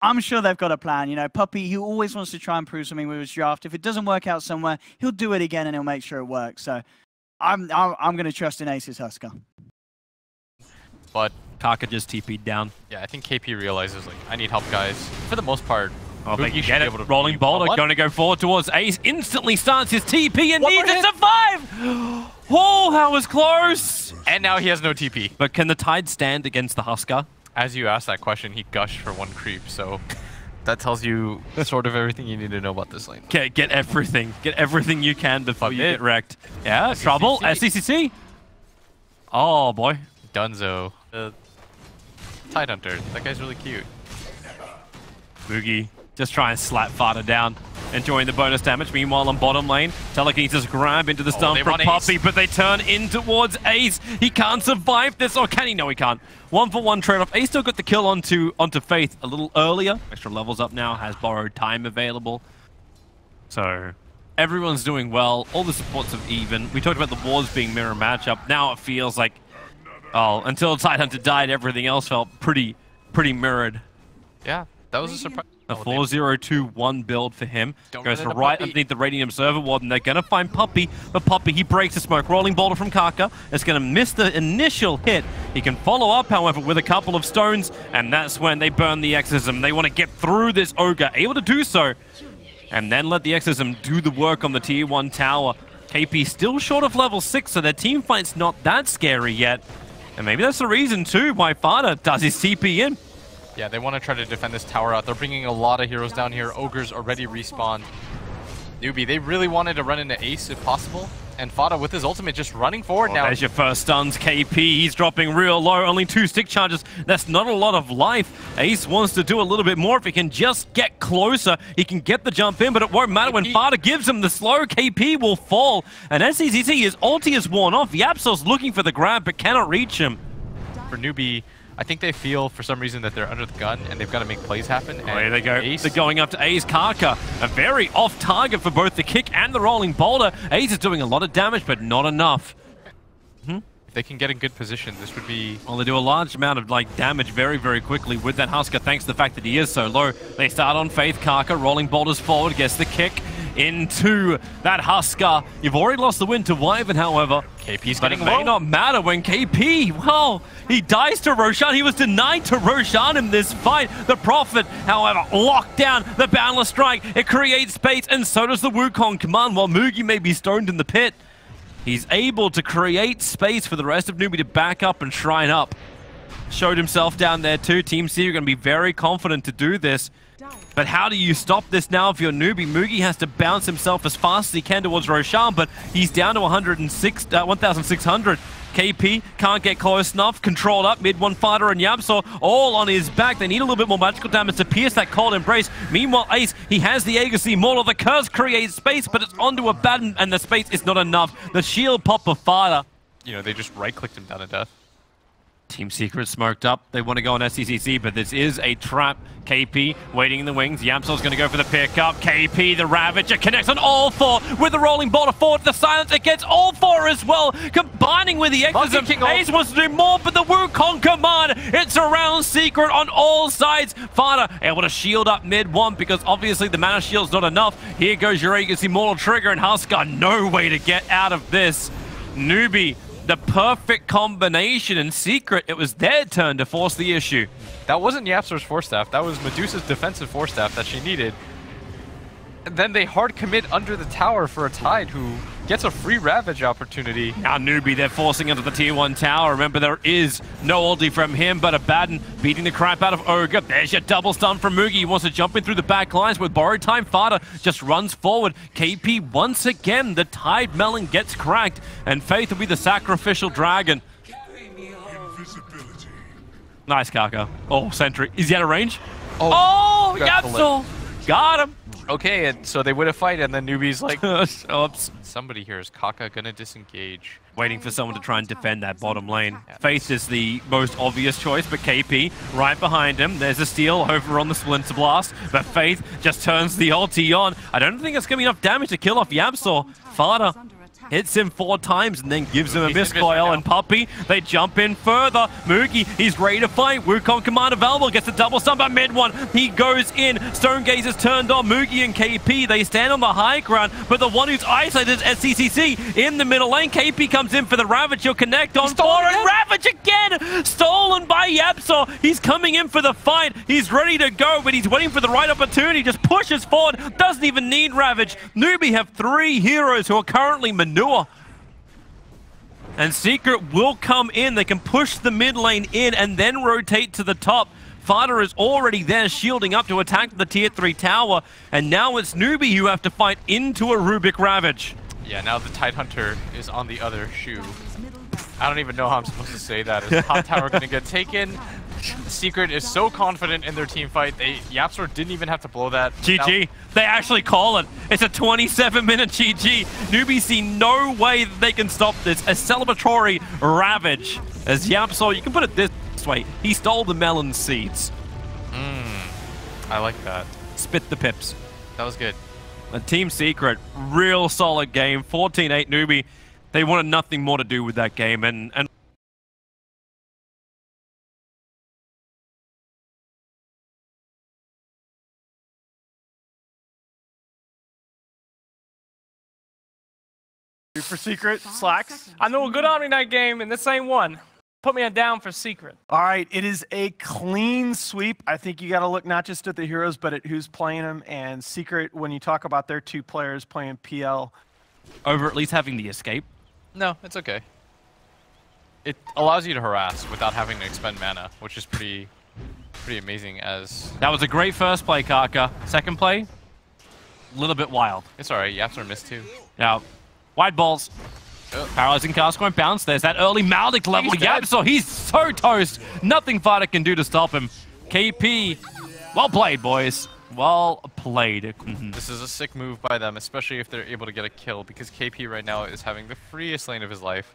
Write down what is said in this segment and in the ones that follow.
I'm sure they've got a plan. You know, Puppey, he always wants to try and prove something with his draft. If it doesn't work out somewhere, he'll do it again and he'll make sure it works. So I'm going to trust in Ace's Huskar. But Kaka just TP'd down. Yeah, I think KP realizes, like, I need help, guys. For the most part, oh, they should get it. Be able to Rolling Boulder going to go forward towards Ace. Instantly starts his TP and needs to survive! Oh, that was close! And now he has no TP. But can the Tide stand against the Huskar? As you asked that question, he gushed for one creep, so that tells you sort of everything you need to know about this lane. Okay, get everything. Get everything you can before you get wrecked. Yeah, SCCC. Trouble. SCCC. Oh, boy. Dunzo. Tidehunter. That guy's really cute. Mugi. Just try and slap FATA down. Enjoying the bonus damage. Meanwhile, on bottom lane, telekinesis grab into the stun from Puppey, but they turn in towards Ace. He can't survive this, or can he? No, he can't. 1-for-1 trade-off. Ace still got the kill onto Faith a little earlier. Extra levels up now, has borrowed time available. So everyone's doing well. All the supports have even. We talked about the wars being mirror matchup. Now it feels like, oh, until Tidehunter died, everything else felt pretty mirrored. Yeah, that was a surprise. A 4021 build for him. Goes to right underneath the Radiant Observer Ward, and they're going to find Puppey. But Puppey, he breaks the smoke. Rolling Boulder from Kaka. It's going to miss the initial hit. He can follow up, however, with a couple of stones, and that's when they burn the Exorcism. They want to get through this Ogre, able to do so, and then let the Exorcism do the work on the Tier 1 tower. KP still short of level 6, so their team fight's not that scary yet. And maybe that's the reason, too, why FATA does his TP in. Yeah, they want to try to defend this tower out. They're bringing a lot of heroes down here. Ogres already respawned. Newbie, they really wanted to run into Ace if possible. And FATA with his ultimate just running forward now. There's your first stuns, KP. He's dropping real low. Only 2 stick charges. That's not a lot of life. Ace wants to do a little bit more. If he can just get closer, he can get the jump in, but it won't matter when FATA gives him the slow. KP will fall. And SCCC, his ulti is worn off. YapzOr's looking for the grab, but cannot reach him. For Newbie, I think they feel, for some reason, that they're under the gun and they've got to make plays happen. And there they go. Ace. They're going up to Ace. Kaka, a very off-target for both the kick and the rolling boulder. Ace is doing a lot of damage, but not enough. If they can get in good position, this would be... Well, they do a large amount of damage very, very quickly with that Huskar, thanks to the fact that he is so low. They start on Faith. Kaka, rolling boulders forward, gets the kick into that Huskar. You've already lost the win to Wyvern, however. KP's getting low. It may not matter when KP, well, he dies to Roshan. He was denied to Roshan in this fight. The Prophet, however, locked down the Boundless Strike. It creates space, and so does the Wukong Command. While Mugi may be stoned in the pit, he's able to create space for the rest of Newbie to back up and shrine up. Showed himself down there too. Team C are going to be very confident to do this. But how do you stop this now if you're Newbie? Mugi has to bounce himself as fast as he can towards Roshan, but he's down to 1,600. KP can't get close enough. Controlled up, MidOne fighter and YapzOr all on his back. They need a little bit more magical damage to pierce that cold embrace. Meanwhile, Ace, he has the Aegis Immortal. The curse creates space, but it's onto a baton, and the space is not enough. The shield pop of FATA. You know, they just right-clicked him down to death. Team Secret smoked up. They want to go on SCCC, but this is a trap. KP waiting in the wings. YapzOr's going to go for the pickup. KP, the Ravager, connects on all four with the rolling boulder forward. The silence, it gets all four as well. Combining with the Exorcism, Ace wants to do more, but the Wukong Command, it's around Secret on all sides. FATA able to shield up MidOne because obviously the mana shield's not enough. Here goes your Aegis Immortal trigger, and Huskar, no way to get out of this. Newbie, the perfect combination, and Secret, it was their turn to force the issue. That wasn't YapzOr's force staff, that was Medusa's defensive force staff that she needed. And then they hard commit under the tower for a Tide who gets a free Ravage opportunity. Now Newbie, they're forcing into the Tier 1 tower. Remember, there is no ulti from him, but Abaddon beating the crap out of Ogre. There's your double stun from Mugi. He wants to jump in through the back lines with borrowed time. FATA just runs forward. KP once again, the Tide melon gets cracked, and Faith will be the sacrificial dragon. Nice, Kaka. Oh, Sentry. Is he out of range? Oh, YapzOr! Got him! Okay, and so they win a fight, and then Newbie's like, oops. Somebody here is Kaka gonna disengage. Waiting for someone to try and defend that bottom lane. Yeah. Faith is the most obvious choice, but KP right behind him. There's a steal over on the Splinter Blast, but Faith just turns the ulti on. I don't think it's gonna be enough damage to kill off YapzOr. FATA hits him 4 times and then gives him a miscoil, and Puppey, they jump in further. Mugi, he's ready to fight. Wukong Command available, gets a double stun by MidOne. He goes in. Stone Gaze is turned on. Mugi and KP, they stand on the high ground, but the one who's isolated is SCCC in the middle lane. KP comes in for the Ravage. He'll connect on 4 and Ravage again! Stolen by YapzOr. He's coming in for the fight. He's ready to go, but he's waiting for the right opportunity. Just pushes forward. Doesn't even need Ravage. Newbie have 3 heroes who are currently manure. And Secret will come in. They can push the mid lane in and then rotate to the top. FATA is already there, shielding up to attack the tier 3 tower. And now it's Newbie who have to fight into a Rubik Ravage. Yeah, now the Tidehunter is on the other shoe. I don't even know how I'm supposed to say that. Is the top tower going to get taken? Secret is so confident in their team fight. YapzOr didn't even have to blow that. GG. They actually call it. It's a 27-minute GG. Newbie see no way that they can stop this. A celebratory Ravage. As YapzOr, you can put it this way, he stole the melon seeds. I like that. Spit the pips. That was good. And Team Secret, real solid game. 14-8 Newbie. They wanted nothing more to do with that game, and for Secret, slacks. I know a good Omni Knight game, and this ain't one. Put me down for Secret. All right, it is a clean sweep. I think you got to look not just at the heroes, but at who's playing them. And Secret, when you talk about their 2 players playing PL, over at least having the escape. No, it's okay. It allows you to harass without having to expend mana, which is pretty amazing. As that was a great first play, Kaka. Second play, a little bit wild. It's all right. YapzOr missed too. Now. Wide balls. Paralyzing Cask won't bounce. There's that early Maldic level. YapzOr, he's so toast. Nothing FATA can do to stop him. KP, well played, boys. Well played. This is a sick move by them, especially if they're able to get a kill, because KP right now is having the freest lane of his life.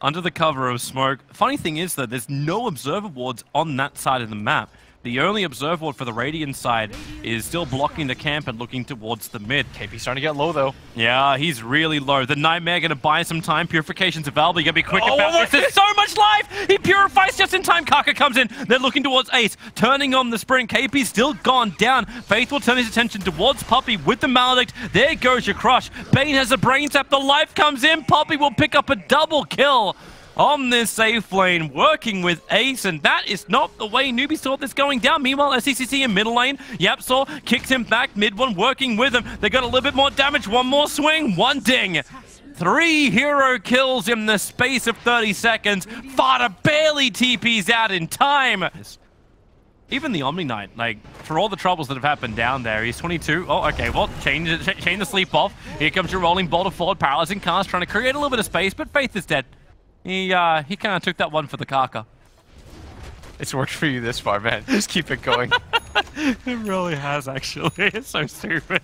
Under the cover of smoke. Funny thing is, though, there's no observer wards on that side of the map. The only observer ward for the Radiant side is still blocking the camp and looking towards the mid. KP's starting to get low, though. Yeah, he's really low. The Nightmare going to buy some time. Purification's available. You got to be quick about this. There's so much life! He purifies just in time. Kaka comes in. They're looking towards Ace. Turning on the sprint. KP's still gone down. Faith will turn his attention towards Puppey with the Maledict. There goes your crush. Bane has a brain tap. The life comes in. Puppey will pick up a double kill on this safe lane, working with Ace, and that is not the way Newbie saw this going down. Meanwhile, SCCC in middle lane, YapzOr kicks him back, MidOne working with him. They got a little bit more damage, one more swing, one ding. 3 hero kills in the space of 30 seconds. FATA barely TPs out in time. Even the Omni Knight, like, for all the troubles that have happened down there, he's 22. Oh, okay, well, chain the sleep off. Here comes your rolling boulder forward, Paralyzing Cask, trying to create a little bit of space, but Faith is dead. He kind of took that one for the Kaka. It's worked for you this far, man. Just keep it going. It really has, actually. It's so stupid.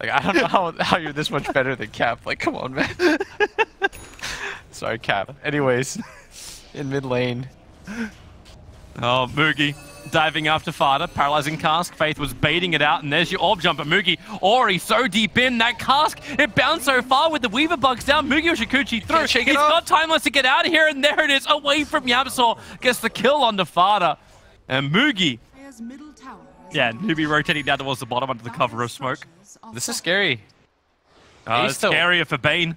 Like, I don't know how you're this much better than Cap. Like, come on, man. Sorry, Cap. Anyways, in mid lane. Oh, Mugi. Diving after FATA, Paralyzing Cask. Faith was baiting it out, and there's your orb jump. But Mugi already so deep in that Cask, it bounced so far with the Weaver bugs down. Mugi Oshikuchi through. He's got timeless to get out of here, and there it is, away from YapzOr. Gets the kill onto FATA. And Mugi. Yeah, Mugi rotating down towards the bottom under the cover of smoke. This is scary. It's scarier for Bane.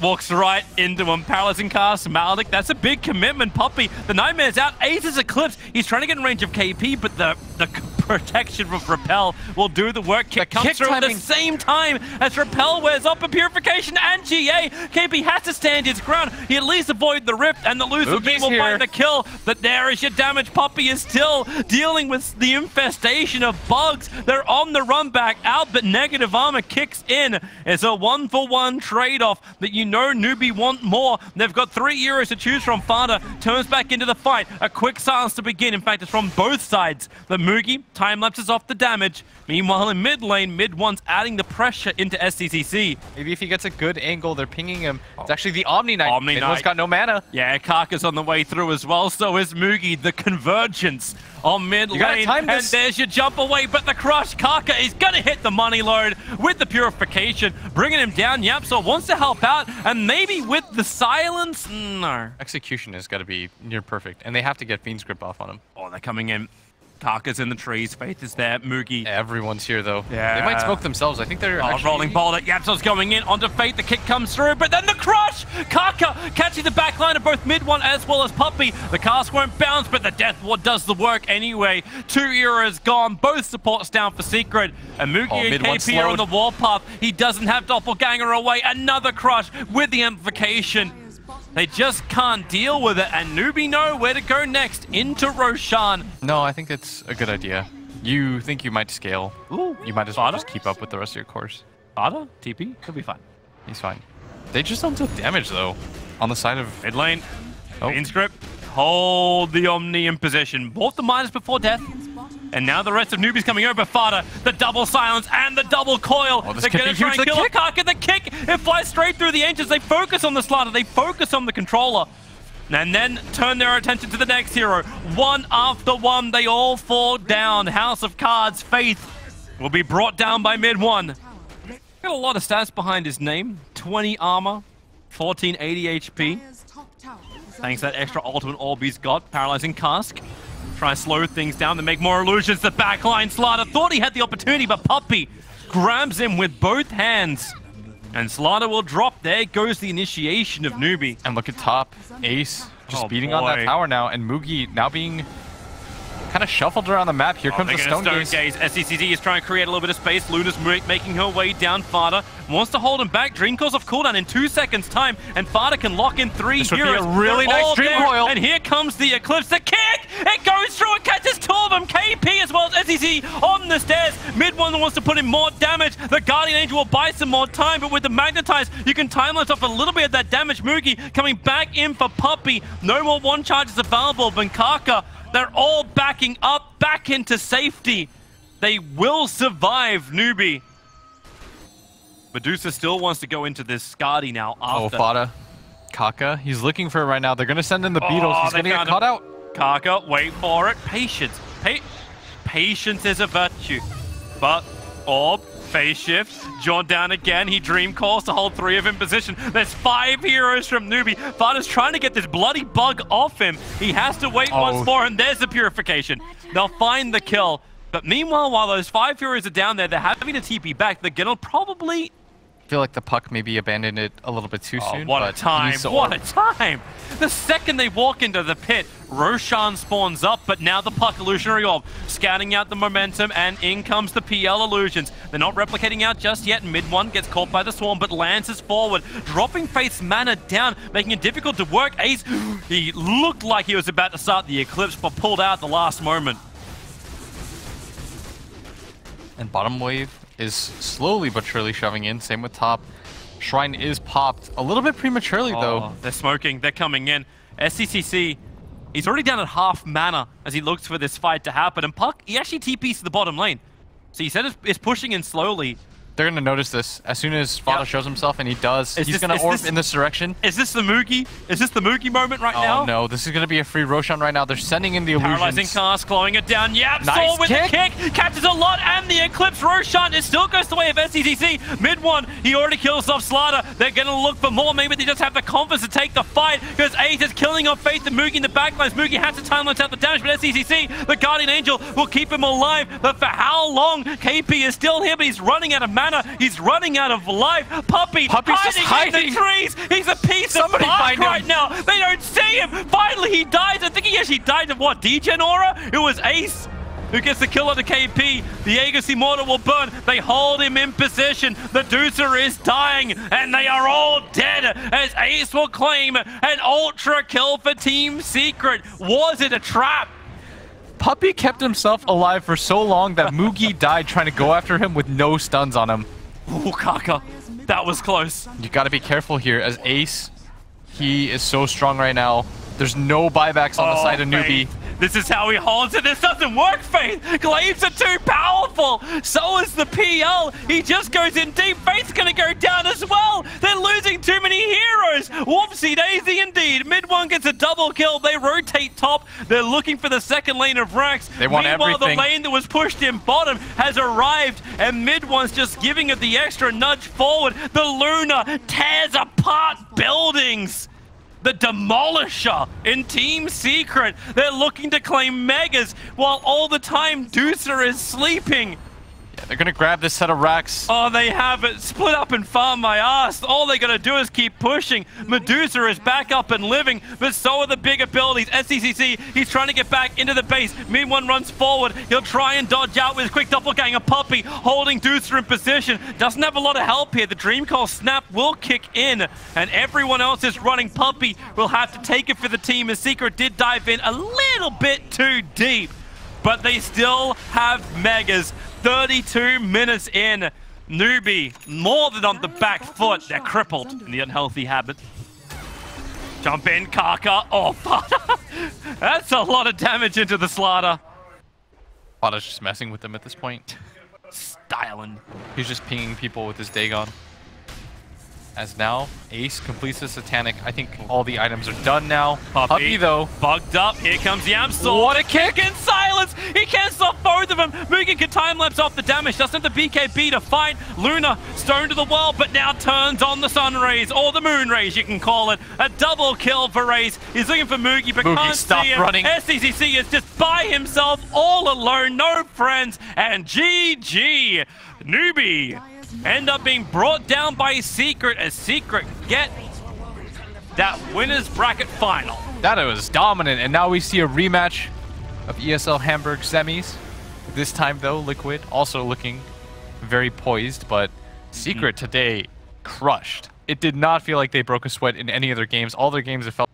Walks right into him. Paralyzing Cask, Maledict. That's a big commitment. Puppey, the Nightmare's out. Ace is Eclipse. He's trying to get in range of KP, but the protection of Repel will do the work. Kick comes through at the same time as Repel wears up a Purification and GA. KP has to stand his ground. He at least avoid the rift, and the loser beam will find the kill. But there is your damage. Puppey is still dealing with the infestation of bugs. They're on the run back out, but negative armor kicks in. It's a 1-for-1 trade-off that you know Newbie want more. They've got 3 heroes to choose from. FATA turns back into the fight. A quick silence to begin. In fact, it's from both sides. The Mugi time lapses off the damage. Meanwhile, in mid lane, MidOne's adding the pressure into SCCC. Maybe if he gets a good angle, they're pinging him. Oh. It's actually the Omni Knight. MidOne's got no mana. Yeah, Kaka's on the way through as well. So is Mugi. The convergence on mid lane. And there's your jump away, but the crush. Kaka is going to hit the money load with the purification, bringing him down. YapzOr wants to help out, and maybe with the silence? No. Execution has got to be near perfect, and they have to get Fiend's Grip off on him. Oh, they're coming in. Kaka's in the trees, Faith is there, Mugi. Everyone's here though. Yeah. They might smoke themselves. I think they're actually... Rolling boulder. YapzOr's going in onto Faith. The kick comes through, but then the crush! Kaka catching the back line of both MidOne as well as Puppey. The cast won't bounce, but the Death Ward does the work anyway. Two eras gone, both supports down for Secret. And Mugi and KP are on the warpath. He doesn't have Doppelganger away. Another crush with the amplification. They just can't deal with it, and Newbie know where to go next, into Roshan. No, I think that's a good idea. You think you might scale. Ooh, you might as well just keep up with the rest of your course. FATA? TP? He'll be fine. He's fine. They just don't take damage, though. On the side of... mid lane. Oh. Inscript. Hold the Omni in position. Bought the minus before death. And now the rest of Newbie's coming over. FATA, the double silence and the double coil. Oh, they're going to try and kill Kaka. The kick, it flies straight through the engines. They focus on the slaughter. They focus on the controller. And then turn their attention to the next hero. One after one, they all fall down. House of Cards, Faith will be brought down by MidOne. Got a lot of stats behind his name. 20 armor, 1480 HP. Thanks to that extra ultimate orb he's got. Paralyzing Cask. Try to slow things down to make more illusions. The backline Slaughter thought he had the opportunity, but Puppey grabs him with both hands. And Slaughter will drop. There goes the initiation of Newbie. And look at top. Ace just beating on that tower now. And Mugi now being kind of shuffled around the map. Here comes the Stone Gaze. SCCC is trying to create a little bit of space. Luna's making her way down. FATA wants to hold him back. Dream Coil's off cooldown in 2 seconds time, and FATA can lock in three heroes. This would be a really nice Dream Coil. And here comes the Eclipse. The kick! It goes through and catches two of them. KP as well as SCCC on the stairs. MidOne wants to put in more damage. The Guardian Angel will buy some more time, but with the Magnetize, you can time lapse off a little bit of that damage. Mugi coming back in for Puppey. No more one charges available. Kaka. They're all backing up, back into safety. They will survive, Newbie. Medusa still wants to go into this Skadi now. After. Oh, FATA. Kaka, he's looking for it right now. They're going to send in the Beatles. He's going to get caught out. Kaka, wait for it. Patience. Patience is a virtue. But orb, phase shift, John down again. He dream calls to hold three of him in position. There's five heroes from Newbie. Fada's trying to get this bloody bug off him. He has to wait once more, and there's the purification. They'll find the kill. But meanwhile, while those five heroes are down there, they're having to TP back. The Giddle probably... I feel like the Puck maybe abandoned it a little bit too soon. What a time, what a time! The second they walk into the pit, Roshan spawns up, but now the Puck illusionary orb, scouting out the momentum, and in comes the PL illusions. They're not replicating out just yet. MidOne gets caught by the swarm, but lances forward, dropping Faith's mana down, making it difficult to work. Ace, he looked like he was about to start the Eclipse, but pulled out at the last moment. And bottom wave is slowly but surely shoving in. Same with top. Shrine is popped. A little bit prematurely, though. They're smoking. They're coming in. SCCC, he's already down at half mana as he looks for this fight to happen. And Puck, he actually TPs to the bottom lane. So he said it's pushing in slowly. They're going to notice this. As soon as FATA shows himself, and he does, he's going to orb in this direction. Is this the Mugi? Is this the Mugi moment right now? Oh, no. This is going to be a free Roshan right now. They're sending in the illusions. Paralyzing Cask, clawing it down. YapzOr with the kick. Catches a lot, and the Eclipse. Roshan, it still goes the way of SCCC. MidOne, he already kills off Slaughter. They're going to look for more. Maybe they just have the confidence to take the fight, because Ace is killing off Faith and Mugi in the backlines. Mugi has to timelapse out the damage, but SCCC, the Guardian Angel, will keep him alive. But for how long? KP is still here, but he's running out of mana. He's running out of life. Puppey, Puppey's just hiding in the trees. He's a piece of bark right now. They don't see him. Finally, he dies. I think he actually died of what? Degen aura? It was Ace who gets the kill on the KP. The Aegis Immortal will burn. They hold him in position. The Deucer is dying, and they are all dead, as Ace will claim an ultra kill for Team Secret. Was it a trap? Puppey kept himself alive for so long that Mugi died trying to go after him with no stuns on him. Ooh, Kaka. That was close. You gotta be careful here, as Ace, he is so strong right now. There's no buybacks on the side of Newbie. This is how he holds it. This doesn't work, Faith. Glaives are too powerful. So is the PL. He just goes in deep. Faith's going to go down as well. They're losing too many heroes. Whoopsie daisy indeed. MidOne gets a double kill. They rotate top. They're looking for the second lane of Rax. They want Meanwhile, everything. The lane that was pushed in bottom has arrived, and MidOne's just giving it the extra nudge forward. The Luna tears apart buildings. The Demolisher in Team Secret. They're looking to claim Megas while all the time Deucer is sleeping. Yeah, they're going to grab this set of racks. Oh, they have it. Split up and farm my ass. All they got to do is keep pushing. Medusa is back up and living, but so are the big abilities. SCCC, he's trying to get back into the base. MidOne runs forward. He'll try and dodge out with his quick doppelganger. Puppey holding Deucer in position. Doesn't have a lot of help here. The Dream Call snap will kick in, and everyone else is running. Puppey will have to take it for the team, as Secret did dive in a little bit too deep, but they still have Megas. 32 minutes in, Newbie more than on the back foot. They're crippled in the unhealthy habit. Jump in, Kaka. Oh, Fata. That's a lot of damage into the Slaughter. Fata's just messing with them at this point. Styling. He's just pinging people with his Dagon. As now, Ace completes the Satanic. I think all the items are done now. Puppey, though, bugged up. Here comes YapzOr. What a kick in silence! He cancels off both of them. Mugi can time-lapse off the damage. Doesn't have the BKB to fight. Luna, stone to the wall, but now turns on the sun rays, or the moon rays, you can call it. A double kill for Raze. He's looking for Mugi, but can't see him. Running. SCCC is just by himself, all alone, no friends, and GG. Newbie end up being brought down by Secret, as Secret get that winner's bracket final. That was dominant, and now we see a rematch of ESL Hamburg semis. This time, though, Liquid also looking very poised, but Secret today crushed. It did not feel like they broke a sweat in any of their games. All their games have felt